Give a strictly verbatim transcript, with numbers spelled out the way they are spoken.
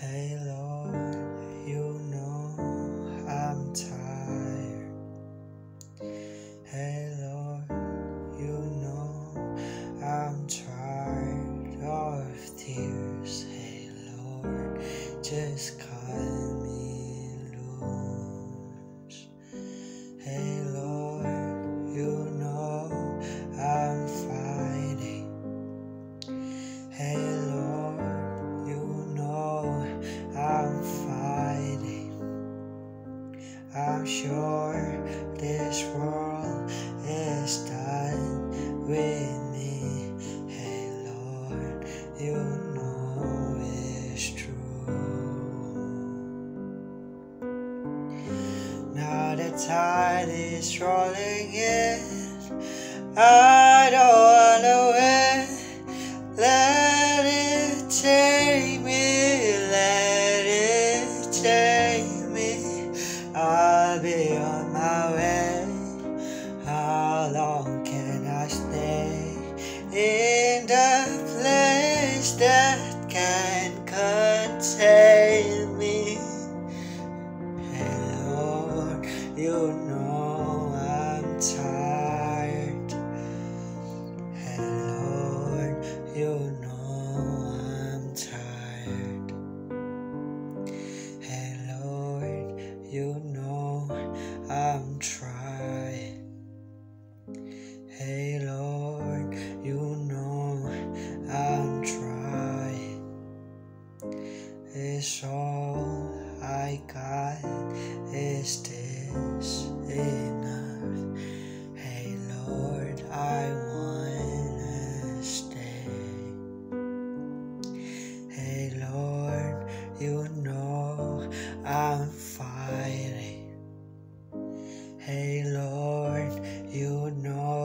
Hey Lord, you know I'm tired. Hey Lord, you know I'm tired of tears. Hey Lord, just cut me loose. Hey Lord, you know I'm fighting. Hey Lord, you know I'm fighting. I'm sure this world is done with me. Hey Lord, you know it's true. Now the tide is rolling in, I don't wanna win. Let it take me, let it take me. I'll be on my way. How long can I stay in the place that can contain me? And Lord, you know I'm tired. And Lord, you know I'm tired. And Lord, you know I'm trying. Hey Lord, you know I'm trying. It's all I got is this enough. Hey Lord, I wanna stay. Hey Lord, you know I'm fighting. Hey Lord, you know